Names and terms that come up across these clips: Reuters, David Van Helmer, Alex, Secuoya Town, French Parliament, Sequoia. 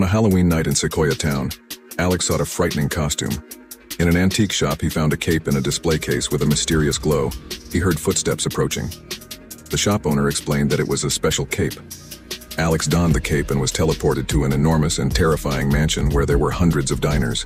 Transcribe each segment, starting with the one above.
On a Halloween night in Sequoia Town, Alex sought a frightening costume. In an antique shop, he found a cape in a display case with a mysterious glow. He heard footsteps approaching. The shop owner explained that it was a special cape. Alex donned the cape and was teleported to an enormous and terrifying mansion where there were hundreds of diners.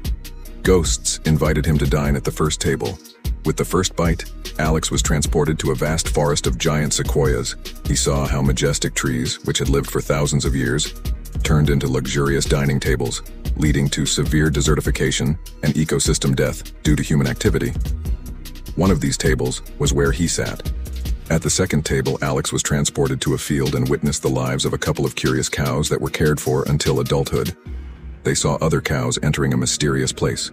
Ghosts invited him to dine at the first table. With the first bite, Alex was transported to a vast forest of giant sequoias. He saw how majestic trees, which had lived for thousands of years, turned into luxurious dining tables, leading to severe desertification and ecosystem death due to human activity. One of these tables was where he sat. At the second table, Alex was transported to a field and witnessed the lives of a couple of curious cows that were cared for until adulthood. They saw other cows entering a mysterious place.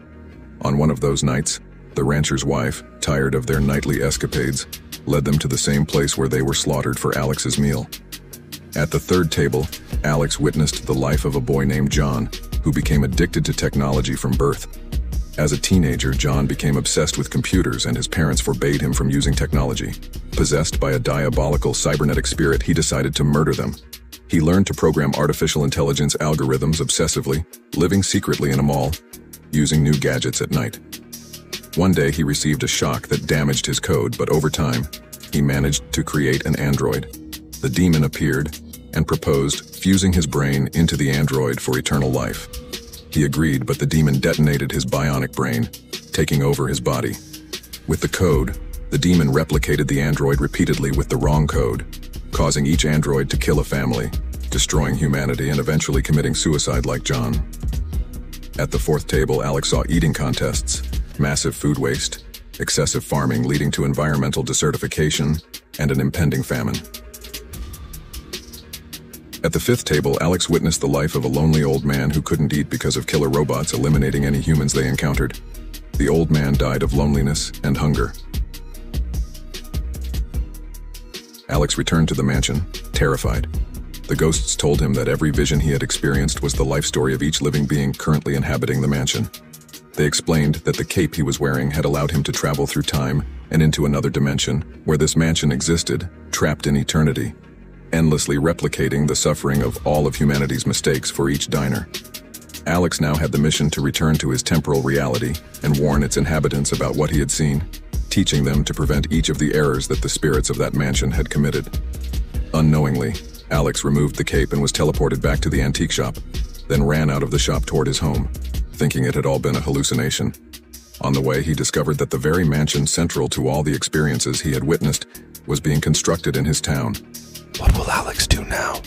On one of those nights, the rancher's wife, tired of their nightly escapades, led them to the same place where they were slaughtered for Alex's meal. At the third table, Alex witnessed the life of a boy named John, who became addicted to technology from birth. As a teenager, John became obsessed with computers and his parents forbade him from using technology. Possessed by a diabolical cybernetic spirit, he decided to murder them. He learned to program artificial intelligence algorithms obsessively, living secretly in a mall, using new gadgets at night. One day, he received a shock that damaged his code, but over time, he managed to create an android. The demon appeared and proposed fusing his brain into the android for eternal life. He agreed, but the demon detonated his bionic brain, taking over his body. With the code, the demon replicated the android repeatedly with the wrong code, causing each android to kill a family, destroying humanity and eventually committing suicide like John. At the fourth table, Alex saw eating contests, massive food waste, excessive farming leading to environmental desertification, and an impending famine. At the fifth table, Alex witnessed the life of a lonely old man who couldn't eat because of killer robots eliminating any humans they encountered. The old man died of loneliness and hunger. Alex returned to the mansion, terrified. The ghosts told him that every vision he had experienced was the life story of each living being currently inhabiting the mansion. They explained that the cape he was wearing had allowed him to travel through time and into another dimension, where this mansion existed, trapped in eternity, endlessly replicating the suffering of all of humanity's mistakes for each diner. Alex now had the mission to return to his temporal reality and warn its inhabitants about what he had seen, teaching them to prevent each of the errors that the spirits of that mansion had committed. Unknowingly, Alex removed the cape and was teleported back to the antique shop, then ran out of the shop toward his home, thinking it had all been a hallucination. On the way, he discovered that the very mansion central to all the experiences he had witnessed was being constructed in his town. What will Alex do now?